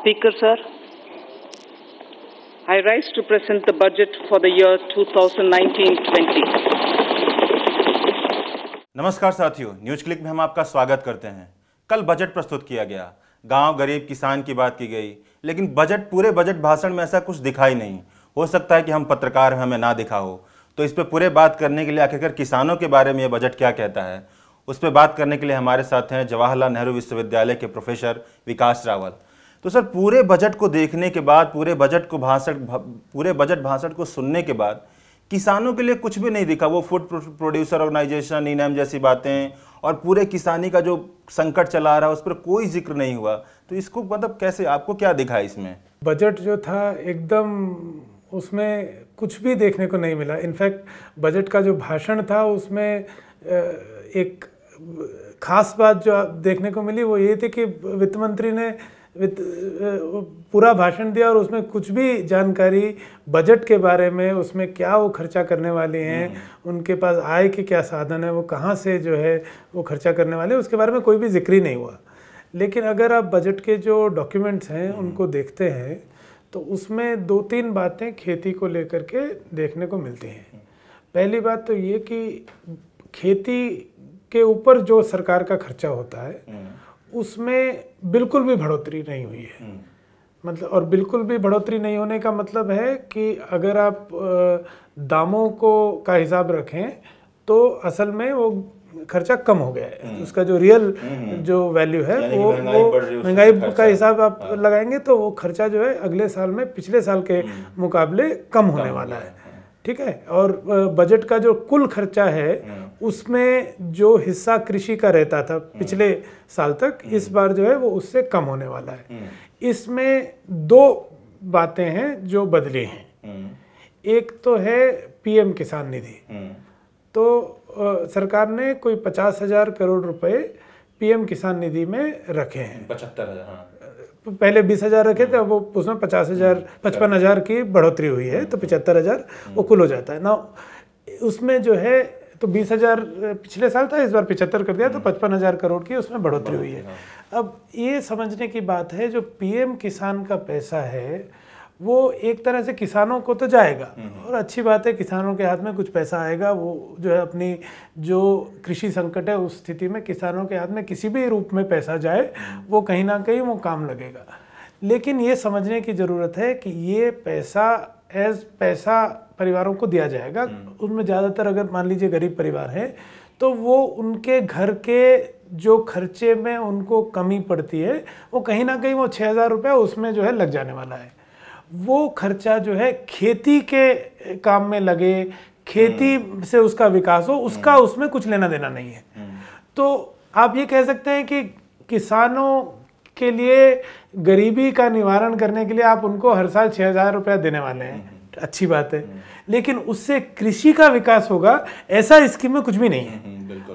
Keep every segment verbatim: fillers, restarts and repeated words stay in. Speaker, sir, I rise to present the budget for the year twenty nineteen twenty. नमस्कार साथियों, news click में हम आपका स्वागत करते हैं। कल बजट प्रस्तुत किया गया, गांव, गरीब, किसान की बात की गई, लेकिन बजट पूरे बजट भाषण में ऐसा कुछ दिखाई नहीं। हो सकता है कि हम पत्रकार हमें ना दिखा हो, तो इस पर पूरे बात करने के लिए आखिरकार किसानों के बारे में यह बजट क्या कहता है, उस पर बात करने के लिए हमारे साथ हैं जवाहरलाल नेहरू विश्वविद्यालय के प्रोफेसर विकास रावल। तो सर, पूरे बजट को देखने के बाद, पूरे बजट को भाषण पूरे बजट भाषण को सुनने के बाद किसानों के लिए कुछ भी नहीं दिखा। वो फूड प्रोड्यूसर ऑर्गेनाइजेशन, ई-नाम जैसी बातें और पूरे किसानी का जो संकट चला रहा है उस पर कोई जिक्र नहीं हुआ। तो इसको मतलब कैसे, आपको क्या दिखा इसमें? बजट जो था एकदम, उसमें कुछ भी देखने को नहीं मिला। इनफैक्ट बजट का जो भाषण था उसमें एक खास बात जो देखने को मिली वो ये थी कि वित्त मंत्री ने पूरा भाषण दिया और उसमें कुछ भी जानकारी बजट के बारे में, उसमें क्या वो खर्चा करने वाले हैं, उनके पास आय के क्या साधन है, वो कहाँ से जो है वो खर्चा करने वाले हैं, उसके बारे में कोई भी जिक्र ही नहीं हुआ। लेकिन अगर आप बजट के जो डॉक्यूमेंट्स हैं उनको देखते हैं तो उसमें दो तीन बातें खेती को लेकर के देखने को मिलती हैं। पहली बात तो ये कि खेती के ऊपर जो सरकार का खर्चा होता है उसमें बिल्कुल भी बढ़ोतरी नहीं हुई है। मतलब, और बिल्कुल भी बढ़ोतरी नहीं होने का मतलब है कि अगर आप दामों को का हिसाब रखें तो असल में वो खर्चा कम हो गया है। उसका जो रियल जो वैल्यू है वो महंगाई का हिसाब आप लगाएंगे तो वो खर्चा जो है अगले साल में पिछले साल के मुकाबले कम होने वाला है। ठीक है। और बजट का जो कुल खर्चा है उसमें जो हिस्सा कृषि का रहता था पिछले साल तक, इस बार जो है वो उससे कम होने वाला है। इसमें दो बातें हैं जो बदली हैं। एक तो है पीएम किसान निधि। तो सरकार ने कोई पचास हजार करोड़ रुपए पीएम किसान निधि में रखे हैं। पचहत्तर हजार, पहले बीस हजार रखे थे, अब वो उसमें पचास हजार पचपन हजार की बढ़ोतरी हुई है तो पचहत्तर हजार वो कुल हो जाता है ना। उसमें जो है तो बीस हजार पिछले साल था, इस बार पचहत्तर कर दिया तो पचपन हजार करोड़ की उसमें बढ़ोतरी हुई है। अब ये समझने की बात है, जो पीएम किसान का पैसा है वो एक तरह से किसानों को तो जाएगा और अच्छी बात है, किसानों के हाथ में कुछ पैसा आएगा। वो जो है अपनी जो कृषि संकट है उस स्थिति में किसानों के हाथ में किसी भी रूप में पैसा जाए, वो कहीं ना कहीं वो काम लगेगा। लेकिन ये समझने की ज़रूरत है कि ये पैसा एज पैसा परिवारों को दिया जाएगा। उनमें ज़्यादातर अगर मान लीजिए गरीब परिवार है तो वो उनके घर के जो खर्चे में उनको कमी पड़ती है वो कहीं ना कहीं वो छः हज़ार रुपये उसमें जो है लग जाने वाला है। वो खर्चा जो है खेती के काम में लगे, खेती से उसका विकास हो, उसका उसमें कुछ लेना देना नहीं है। तो आप ये कह सकते हैं कि किसानों के लिए गरीबी का निवारण करने के लिए आप उनको हर साल छः हज़ार रुपया देने वाले हैं, अच्छी बात है, लेकिन उससे कृषि का विकास होगा ऐसा स्कीम में कुछ भी नहीं है।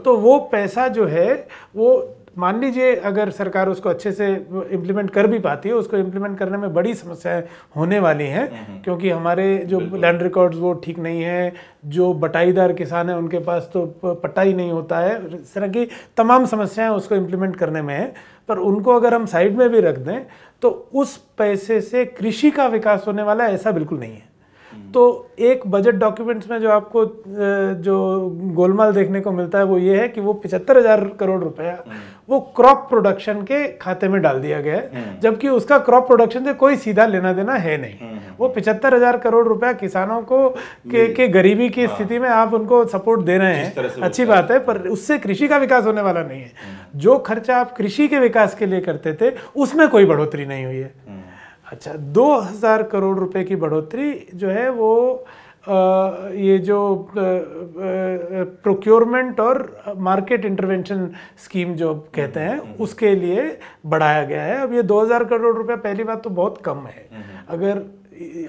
तो वो पैसा जो है वो मान लीजिए अगर सरकार उसको अच्छे से इम्प्लीमेंट कर भी पाती है, उसको इम्प्लीमेंट करने में बड़ी समस्याएं होने वाली हैं क्योंकि हमारे जो लैंड रिकॉर्ड्स वो ठीक नहीं है, जो बटाईदार किसान हैं उनके पास तो पट्टा ही नहीं होता है। इस तरह की तमाम समस्याएं उसको इम्प्लीमेंट करने में है, पर उनको अगर हम साइड में भी रख दें तो उस पैसे से कृषि का विकास होने वाला ऐसा बिल्कुल नहीं है। तो एक बजट डॉक्यूमेंट्स में जो आपको जो गोलमाल देखने को मिलता है वो ये है कि वो पचहत्तर हजार करोड़ रुपया वो क्रॉप प्रोडक्शन के खाते में डाल दिया गया है, जबकि उसका क्रॉप प्रोडक्शन से कोई सीधा लेना देना है नहीं। वो पचहत्तर हजार करोड़ रुपया किसानों को के, के गरीबी की स्थिति में आप उनको सपोर्ट दे रहे हैं, अच्छी बात है, पर उससे कृषि का विकास होने वाला नहीं है। जो खर्चा आप कृषि के विकास के लिए करते थे उसमें कोई बढ़ोतरी नहीं हुई है। अच्छा, दो हज़ार करोड़ रुपए की बढ़ोतरी जो है वो आ, ये जो प्रोक्योरमेंट और मार्केट इंटरवेंशन स्कीम जो कहते हैं उसके लिए बढ़ाया गया है। अब ये दो हज़ार करोड़ रुपए पहली बात तो बहुत कम है। अगर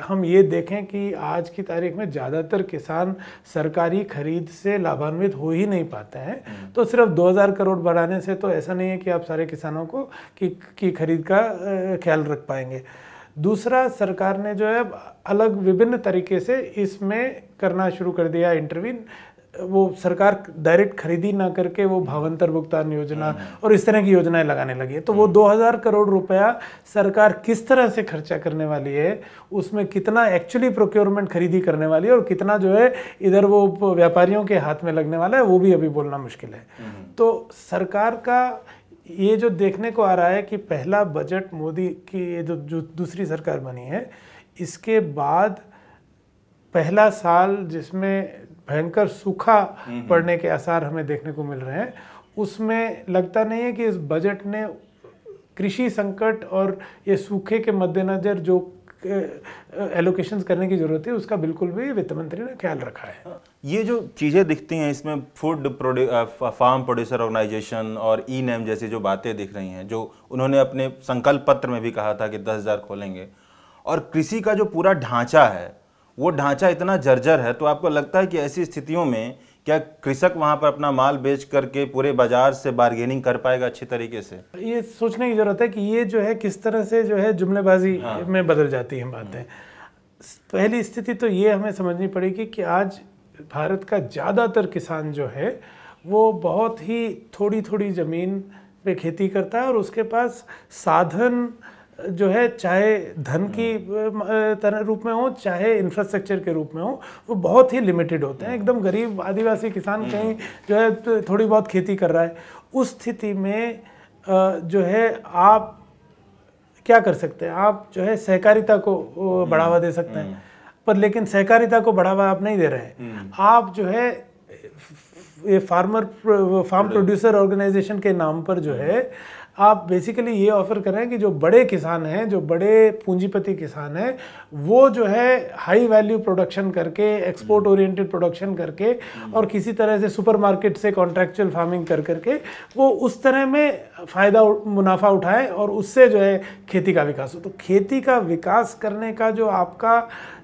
हम ये देखें कि आज की तारीख में ज़्यादातर किसान सरकारी खरीद से लाभान्वित हो ही नहीं पाते हैं, तो सिर्फ दो हज़ार करोड़ बढ़ाने से तो ऐसा नहीं है कि आप सारे किसानों को की, की खरीद का ख्याल रख पाएंगे। दूसरा, सरकार ने जो है अलग विभिन्न तरीके से इसमें करना शुरू कर दिया इंटरवीन। वो सरकार डायरेक्ट खरीदी ना करके वो भावांतर भुगतान योजना और इस तरह की योजनाएं लगाने लगी है। तो वो दो हज़ार करोड़ रुपया सरकार किस तरह से खर्चा करने वाली है, उसमें कितना एक्चुअली प्रोक्योरमेंट खरीदी करने वाली है और कितना जो है इधर वो व्यापारियों के हाथ में लगने वाला है, वो भी अभी बोलना मुश्किल है। तो सरकार का ये जो देखने को आ रहा है कि पहला बजट मोदी की ये जो दूसरी सरकार बनी है, इसके बाद पहला साल जिसमें भयंकर सूखा पड़ने के आसार हमें देखने को मिल रहे हैं, उसमें लगता नहीं है कि इस बजट ने कृषि संकट और ये सूखे के मद्देनज़र जो एलोकेशंस करने की ज़रूरत है उसका बिल्कुल भी वित्त मंत्री ने ख्याल रखा है। ये जो चीज़ें दिखती हैं इसमें food produce farm producer organisation और ई-नैम जैसी जो बातें दिख रही हैं, जो उन्होंने अपने संकल्प पत्र में भी कहा था कि दस हज़ार खोलेंगे, और कृषि का जो पूरा ढांचा है वो ढांचा इतना जर्जर है, तो आपको लगता है कि ऐसी स्थितियों में क्या कृषक वहाँ पर अपना माल बेच करके पूरे बाजार से बार्गेनिंग कर पाएगा अच्छी तरीके से? ये सोचने की ज़रूरत है कि ये जो है किस तरह से जो है जुमलेबाजी हाँ। में बदल जाती हैं बातें। पहली स्थिति तो ये हमें समझनी पड़ेगी कि आज भारत का ज़्यादातर किसान जो है वो बहुत ही थोड़ी थोड़ी ज़मीन पे खेती करता है और उसके पास साधन जो है चाहे धन की तरह रूप में हो चाहे इंफ्रास्ट्रक्चर के रूप में हो, वो बहुत ही लिमिटेड होते हैं। एकदम गरीब आदिवासी किसान कहीं जो है थोड़ी बहुत खेती कर रहा है, उस स्थिति में जो है आप क्या कर सकते हैं, आप जो है सहकारिता को बढ़ावा दे सकते हैं, पर लेकिन सहकारिता को बढ़ावा आप नहीं दे रहे हैं। आप जो है ये फार्मर फार्म प्रोड्यूसर ऑर्गेनाइजेशन के नाम पर जो है आप बेसिकली ये ऑफर कर रहे हैं कि जो बड़े किसान हैं, जो बड़े पूंजीपति किसान हैं, वो जो है हाई वैल्यू प्रोडक्शन करके, एक्सपोर्ट ओरिएंटेड प्रोडक्शन करके और किसी तरह से सुपरमार्केट से कॉन्ट्रैक्चुअल फार्मिंग कर करके वो उस तरह में फ़ायदा मुनाफा उठाएं और उससे जो है खेती का विकास हो। तो खेती का विकास करने का जो आपका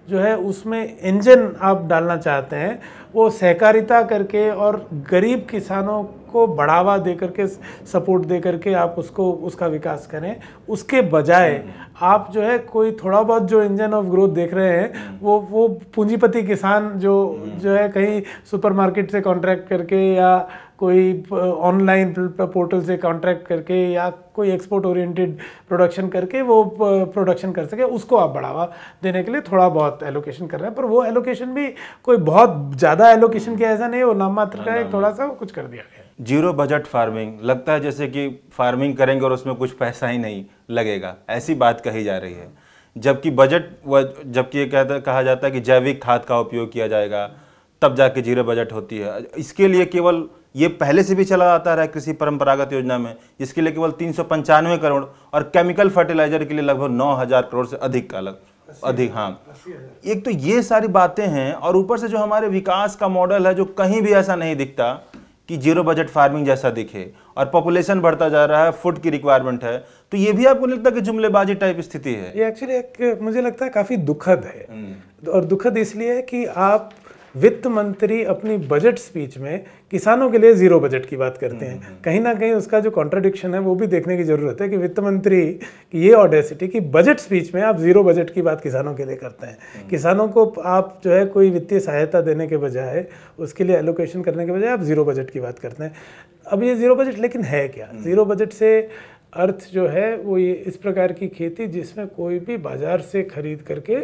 जो है उसमें इंजन आप डालना चाहते हैं, वो सहकारिता करके और गरीब किसानों को बढ़ावा दे करके, सपोर्ट दे करके आप उसको उसका विकास करें। उसके बजाय आप जो है कोई थोड़ा बहुत जो इंजन ऑफ ग्रोथ देख रहे हैं वो वो पूंजीपति किसान जो जो है कहीं सुपरमार्केट से कॉन्ट्रैक्ट करके या कोई ऑनलाइन पोर्टल से कॉन्ट्रैक्ट करके या कोई एक्सपोर्ट ओरिएंटेड प्रोडक्शन करके वो प्रोडक्शन कर सके, उसको आप बढ़ावा देने के लिए थोड़ा बहुत एलोकेशन कर रहे हैं, पर वो एलोकेशन भी कोई बहुत ज़्यादा एलोकेशन किया ऐसा नहीं, वो नाम मात्र का एक थोड़ा सा कुछ कर दिया गया। जीरो बजट फार्मिंग लगता है जैसे कि फार्मिंग करेंगे और उसमें कुछ पैसा ही नहीं लगेगा, ऐसी बात कही जा रही है। जबकि बजट व जबकि ये कहता कहा जाता है कि जैविक खाद का उपयोग किया जाएगा तब जाके जीरो बजट होती है। इसके लिए केवल ये पहले से भी चला आता रहा है कृषि परंपरागत योजना में, जिसके लिए केवल तीन सौ पंचानवे करोड़ और केमिकल फर्टिलाइजर के लिए लगभग नौ हज़ार करोड़ से अधिक का लग अधिक हाँ एक तो ये सारी बातें हैं, और ऊपर से जो हमारे विकास का मॉडल है जो कहीं भी ऐसा नहीं दिखता कि जीरो बजट फार्मिंग जैसा दिखे, और पॉपुलेशन बढ़ता जा रहा है, फूड की रिक्वायरमेंट है, तो ये भी आपको लगता है कि जुमलेबाजी टाइप स्थिति है? ये एक्चुअली एक मुझे लगता है काफ़ी दुखद है, और दुखद इसलिए है कि आप वित्त मंत्री अपनी बजट स्पीच में किसानों के लिए जीरो बजट की बात करते हैं। कहीं ना कहीं उसका जो कॉन्ट्राडिक्शन है वो भी देखने की ज़रूरत है कि वित्त मंत्री की ये ऑडेसिटी कि बजट स्पीच में आप जीरो बजट की बात किसानों के लिए करते हैं। किसानों को आप जो है कोई वित्तीय सहायता देने के बजाय, उसके लिए एलोकेशन करने के बजाय आप जीरो बजट की बात करते हैं। अब ये जीरो बजट लेकिन है क्या? जीरो बजट से अर्थ जो है वो ये इस प्रकार की खेती जिसमें कोई भी बाज़ार से खरीद करके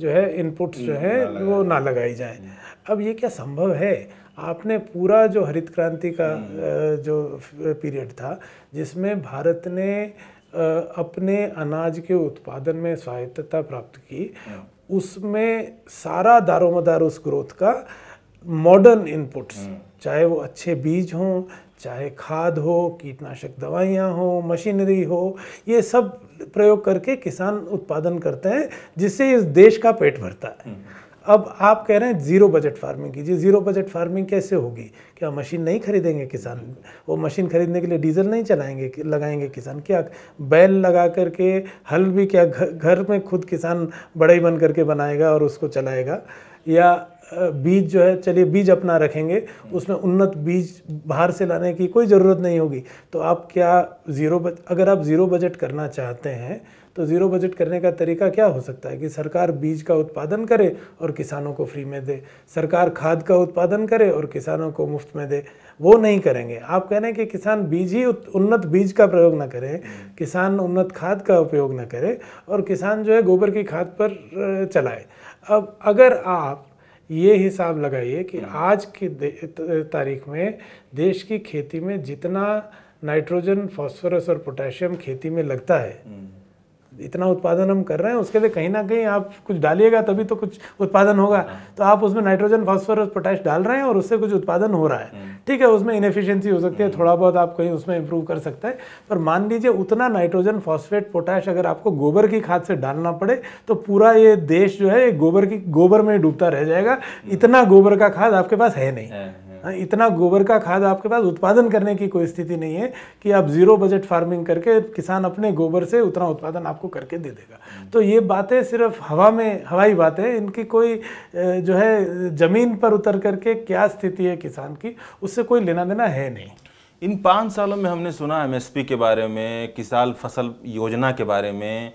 जो है इनपुट्स जो है वो ना लगाई जाए। अब ये क्या संभव है? आपने पूरा जो हरित क्रांति का जो पीरियड था जिसमें भारत ने अपने अनाज के उत्पादन में स्वायत्तता प्राप्त की, उसमें सारा दारोमदार उस ग्रोथ का मॉडर्न इनपुट्स, चाहे वो अच्छे बीज हों, चाहे खाद हो, कीटनाशक दवाइयाँ हो, मशीनरी हो, ये सब प्रयोग करके किसान उत्पादन करते हैं जिससे इस देश का पेट भरता है। अब आप कह रहे हैं ज़ीरो बजट फार्मिंग कीजिए। ज़ीरो बजट फार्मिंग कैसे होगी? क्या मशीन नहीं खरीदेंगे किसान? वो मशीन खरीदने के लिए डीजल नहीं चलाएंगे लगाएंगे किसान? क्या बैल लगा करके हल भी क्या घर में खुद किसान बड़े ही बन करके बनाएगा और उसको चलाएगा? या बीज जो है, चलिए बीज अपना रखेंगे, उसमें उन्नत बीज बाहर से लाने की कोई ज़रूरत नहीं होगी। तो आप क्या ज़ीरो बज अगर आप ज़ीरो बजट करना चाहते हैं तो ज़ीरो बजट करने का तरीका क्या हो सकता है कि सरकार बीज का उत्पादन करे और किसानों को फ्री में दे, सरकार खाद का उत्पादन करे और किसानों को मुफ्त में दे, वो नहीं करेंगे। आप कह रहे हैं कि किसान बीज ही उन्नत बीज का प्रयोग ना करे, किसान उन्नत खाद का उपयोग ना करे और किसान जो है गोबर की खाद पर चलाए। अब अगर आप ये हिसाब लगाइए कि आज की तारीख में देश की खेती में जितना नाइट्रोजन, फास्फोरस और पोटेशियम खेती में लगता है, इतना उत्पादन हम कर रहे हैं, उसके लिए कहीं ना कहीं आप कुछ डालिएगा तभी तो कुछ उत्पादन होगा। तो आप उसमें नाइट्रोजन, फास्फोरस, पोटैश डाल रहे हैं और उससे कुछ उत्पादन हो रहा है, ठीक है, उसमें इनएफिशिएंसी हो सकती है, थोड़ा बहुत आप कहीं उसमें इंप्रूव कर सकते हैं, पर मान लीजिए उतना नाइट्रोजन, फॉस्फेट, पोटैश अगर आपको गोबर की खाद से डालना पड़े तो पूरा ये देश जो है गोबर की गोबर में डूबता रह जाएगा। इतना गोबर का खाद आपके पास है नहीं, इतना गोबर का खाद आपके पास उत्पादन करने की कोई स्थिति नहीं है कि आप ज़ीरो बजट फार्मिंग करके किसान अपने गोबर से उतना उत्पादन आपको करके दे देगा। तो ये बातें सिर्फ हवा में हवाई बातें, इनकी कोई जो है ज़मीन पर उतर करके क्या स्थिति है किसान की उससे कोई लेना देना है नहीं। इन पाँच सालों में हमने सुना एम एस पी के बारे में, किसान फसल योजना के बारे में,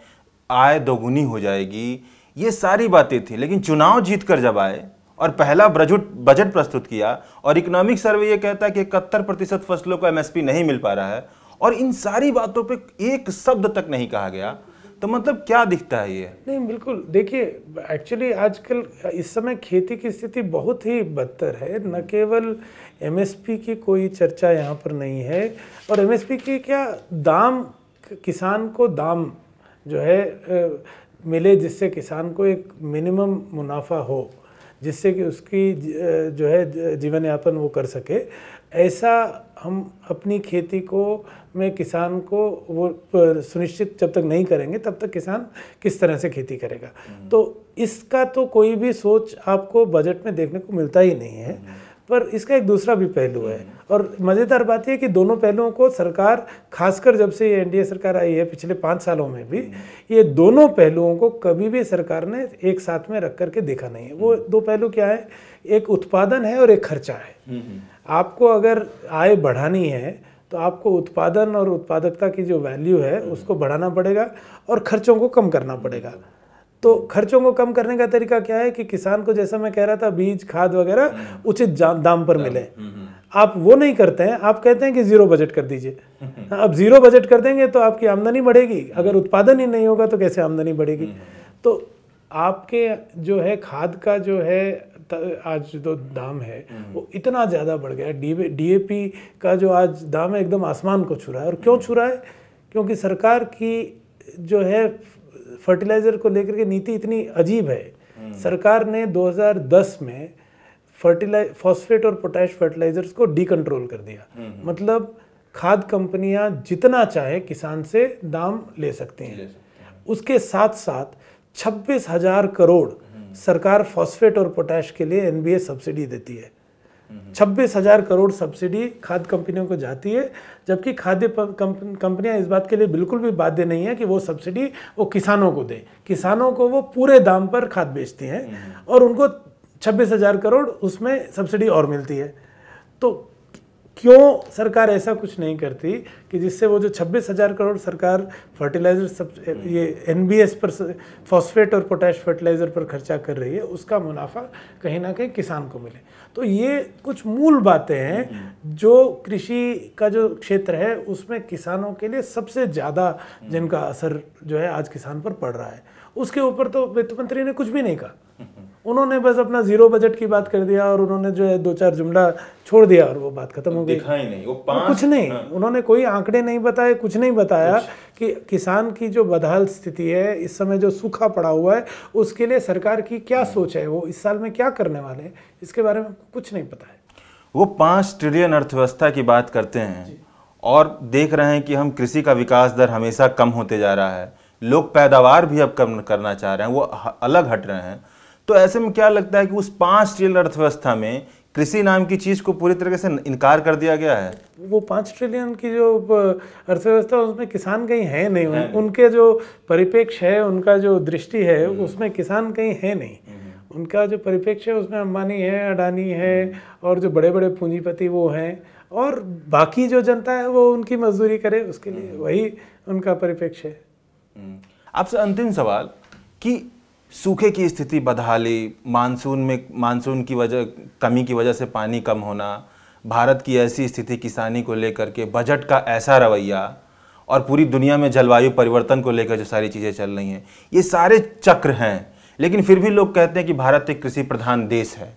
आय दोगुनी हो जाएगी, ये सारी बातें थी, लेकिन चुनाव जीत कर जब आए और पहला बजट प्रस्तुत किया और इकोनॉमिक सर्वे ये कहता है कि इकहत्तर प्रतिशत फसलों को एम एस पी नहीं मिल पा रहा है और इन सारी बातों पे एक शब्द तक नहीं कहा गया, तो मतलब क्या दिखता है ये? नहीं, बिल्कुल। देखिए, एक्चुअली आजकल इस समय खेती की स्थिति बहुत ही बदतर है। न केवल एम एस पी की कोई चर्चा यहाँ पर नहीं है, और एम एस पी की क्या दाम, किसान को दाम जो है मिले जिससे किसान को एक मिनिमम मुनाफा हो, जिससे कि उसकी जो है जीवन यापन वो कर सके, ऐसा हम अपनी खेती को में किसान को वो सुनिश्चित जब तक नहीं करेंगे तब तक किसान किस तरह से खेती करेगा। तो इसका तो कोई भी सोच आपको बजट में देखने को मिलता ही नहीं है, पर इसका एक दूसरा भी पहलू है। और मज़ेदार बात यह कि दोनों पहलुओं को सरकार, खासकर जब से ये एन डी ए सरकार आई है पिछले पाँच सालों में भी, ये दोनों पहलुओं को कभी भी सरकार ने एक साथ में रख कर के देखा नहीं है। वो दो पहलू क्या है, एक उत्पादन है और एक खर्चा है। आपको अगर आय बढ़ानी है तो आपको उत्पादन और उत्पादकता की जो वैल्यू है उसको बढ़ाना पड़ेगा और खर्चों को कम करना पड़ेगा। तो खर्चों को कम करने का तरीका क्या है कि किसान को, जैसा मैं कह रहा था, बीज, खाद वगैरह उचित दाम पर मिले। आप वो नहीं करते हैं, आप कहते हैं कि ज़ीरो बजट कर दीजिए। अब ज़ीरो बजट कर देंगे तो आपकी आमदनी बढ़ेगी, अगर उत्पादन ही नहीं होगा तो कैसे आमदनी बढ़ेगी। तो आपके जो है खाद का जो है आज जो दाम है वो इतना ज़्यादा बढ़ गया, डी ए पी का जो आज दाम है एकदम आसमान को छू रहा है। और क्यों छू रहा है? क्योंकि सरकार की जो है फर्टिलाइज़र को लेकर के नीति इतनी अजीब है। सरकार ने दो हज़ार दस में फर्टिलाइज फॉस्फेट और पोटैश फर्टिलाइजर्स को डीकंट्रोल कर दिया, मतलब खाद कंपनियां जितना चाहे किसान से दाम ले सकती हैं। उसके साथ साथ छब्बीस हजार करोड़ सरकार फॉस्फेट और पोटैश के लिए एन बी एस सब्सिडी देती है। छब्बीस हजार करोड़ सब्सिडी खाद कंपनियों को जाती है, जबकि खाद्य कंपनियां इस बात के लिए बिल्कुल भी बाध्य नहीं है कि वो सब्सिडी वो किसानों को दे। किसानों को वो पूरे दाम पर खाद बेचती हैं और उनको छब्बीस हजार करोड़ उसमें सब्सिडी और मिलती है। तो क्यों सरकार ऐसा कुछ नहीं करती कि जिससे वो जो छब्बीस हज़ार करोड़ सरकार फर्टिलाइज़र सब ये एन बी एस पर, फॉस्फेट और पोटैश फर्टिलाइज़र पर खर्चा कर रही है, उसका मुनाफा कहीं ना कहीं किसान को मिले। तो ये कुछ मूल बातें हैं जो कृषि का जो क्षेत्र है उसमें किसानों के लिए सबसे ज़्यादा जिनका असर जो है आज किसान पर पड़ रहा है। उसके ऊपर तो वित्त मंत्री ने कुछ भी नहीं कहा, उन्होंने बस अपना जीरो बजट की बात कर दिया और उन्होंने जो है दो चार जुमला छोड़ दिया और वो बात खत्म हो गई। दिखा ही नहीं, वो पांच कुछ नहीं, उन्होंने कोई आंकड़े नहीं बताए, कुछ नहीं बताया कि किसान की जो बदहाल स्थिति है इस समय, जो सूखा पड़ा हुआ है, उसके लिए सरकार की क्या सोच है, वो इस साल में क्या करने वाले हैं, इसके बारे में कुछ नहीं पता है। वो पाँच ट्रिलियन अर्थव्यवस्था की बात करते हैं और देख रहे हैं कि हम कृषि का विकास दर हमेशा कम होते जा रहा है, लोग पैदावार भी अब कम करना चाह रहे हैं, वो अलग हट रहे हैं। तो ऐसे में क्या लगता है कि उस पाँच ट्रिलियन अर्थव्यवस्था में कृषि नाम की चीज़ को पूरी तरीके से इनकार कर दिया गया है। वो पाँच ट्रिलियन की जो अर्थव्यवस्था उसमें किसान कहीं है नहीं, है। उनके जो परिपेक्ष है, उनका जो दृष्टि है उसमें किसान कहीं है नहीं। उनका जो परिपेक्ष है उसमें अंबानी है, अडानी है और जो बड़े बड़े पूंजीपति वो हैं, और बाकी जो जनता है वो उनकी मजदूरी करे उसके लिए, वही उनका परिपेक्ष है। आपसे अंतिम सवाल कि सूखे की स्थिति बदहाली, मानसून में मानसून की वजह कमी की वजह से पानी कम होना, भारत की ऐसी स्थिति किसानी को लेकर के, बजट का ऐसा रवैया और पूरी दुनिया में जलवायु परिवर्तन को लेकर जो सारी चीज़ें चल रही हैं, ये सारे चक्र हैं। लेकिन फिर भी लोग कहते हैं कि भारत एक कृषि प्रधान देश है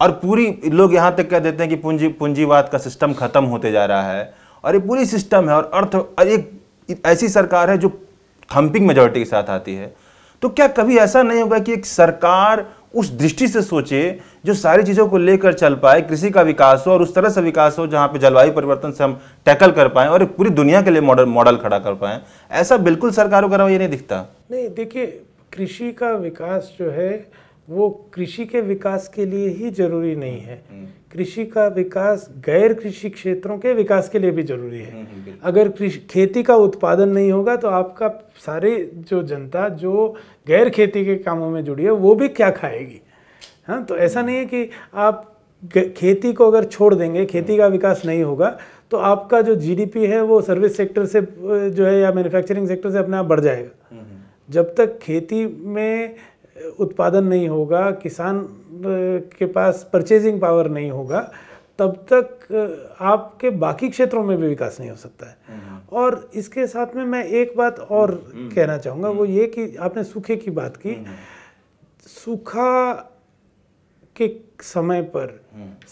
और पूरी लोग यहाँ तक कह देते हैं कि पूंजी पूंजीवाद का सिस्टम ख़त्म होते जा रहा है और ये पूरी सिस्टम है और अर्थ और एक ऐसी सरकार है जो थम्पिंग मेजॉरिटी के साथ आती है। तो क्या कभी ऐसा नहीं होगा कि एक सरकार उस दृष्टि से सोचे जो सारी चीज़ों को लेकर चल पाए, कृषि का विकास हो और उस तरह से विकास हो जहाँ पे जलवायु परिवर्तन से हम टैकल कर पाएँ और पूरी दुनिया के लिए मॉडल मॉडल खड़ा कर पाएँ? ऐसा बिल्कुल सरकारों का रवैया नहीं दिखता। नहीं, देखिए कृषि का विकास जो है वो कृषि के विकास के लिए ही जरूरी नहीं है, कृषि का विकास गैर कृषि क्षेत्रों के विकास के लिए भी जरूरी है। अगर कृषि खेती का उत्पादन नहीं होगा तो आपका सारे जो जनता जो गैर खेती के कामों में जुड़ी है वो भी क्या खाएगी? हाँ, तो ऐसा नहीं है कि आप खेती को अगर छोड़ देंगे, खेती का विकास नहीं होगा तो आपका जो जीडीपी है वो सर्विस सेक्टर से जो है या मैन्युफैक्चरिंग सेक्टर से अपने आप बढ़ जाएगा। जब तक खेती में उत्पादन नहीं होगा, किसान के पास परचेजिंग पावर नहीं होगा, तब तक आपके बाकी क्षेत्रों में भी विकास नहीं हो सकता है। और इसके साथ में मैं एक बात और कहना चाहूँगा, वो ये कि आपने सूखे की बात की, सूखा के समय पर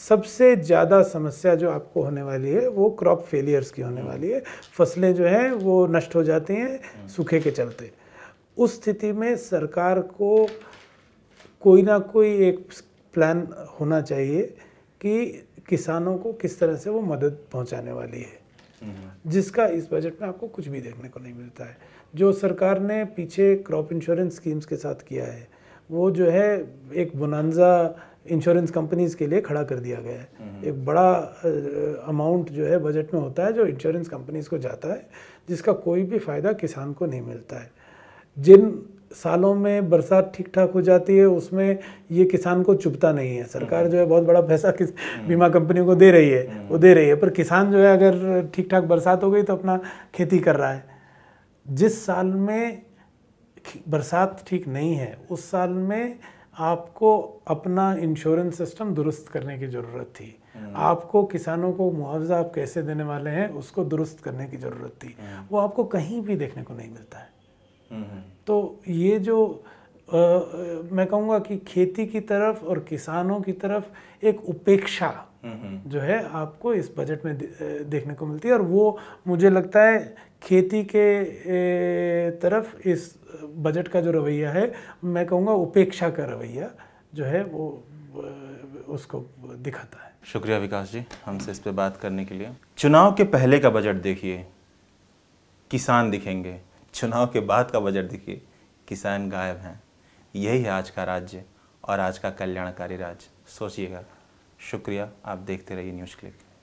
सबसे ज़्यादा समस्या जो आपको होने वाली है वो क्रॉप फेलियर्स की होने वाली है। फसलें जो हैं वो नष्ट हो जाती हैं सूखे के चलते। उस स्थिति में सरकार को कोई ना कोई एक प्लान होना चाहिए कि किसानों को किस तरह से वो मदद पहुंचाने वाली है, जिसका इस बजट में आपको कुछ भी देखने को नहीं मिलता है। जो सरकार ने पीछे क्रॉप इंश्योरेंस स्कीम्स के साथ किया है वो जो है एक बोनांजा इंश्योरेंस कंपनीज़ के लिए खड़ा कर दिया गया है। एक बड़ा अमाउंट जो है बजट में होता है जो इंश्योरेंस कंपनीज़ को जाता है, जिसका कोई भी फ़ायदा किसान को नहीं मिलता है। जिन सालों में बरसात ठीक ठाक हो जाती है उसमें ये किसान को चुभता नहीं है। सरकार जो है बहुत बड़ा पैसा किस बीमा कंपनियों को दे रही है, वो दे रही है, पर किसान जो है अगर ठीक ठाक बरसात हो गई तो अपना खेती कर रहा है। जिस साल में बरसात ठीक नहीं है उस साल में आपको अपना इंश्योरेंस सिस्टम दुरुस्त करने की ज़रूरत थी, आपको किसानों को मुआवजा आप कैसे देने वाले हैं उसको दुरुस्त करने की ज़रूरत थी, वो आपको कहीं भी देखने को नहीं मिलता है। तो ये जो आ, मैं कहूँगा कि खेती की तरफ और किसानों की तरफ एक उपेक्षा जो है आपको इस बजट में देखने को मिलती है, और वो मुझे लगता है खेती के तरफ इस बजट का जो रवैया है, मैं कहूँगा उपेक्षा का रवैया जो है वो उसको दिखाता है। शुक्रिया विकास जी हमसे इस पे बात करने के लिए। चुनाव के पहले का बजट देखिए, किसान दिखेंगे, चुनाव के बाद का बजट देखिए, किसान गायब हैं। यही है आज का राज्य और आज का कल्याणकारी राज्य। सोचिएगा। शुक्रिया, आप देखते रहिए न्यूज़ क्लिक।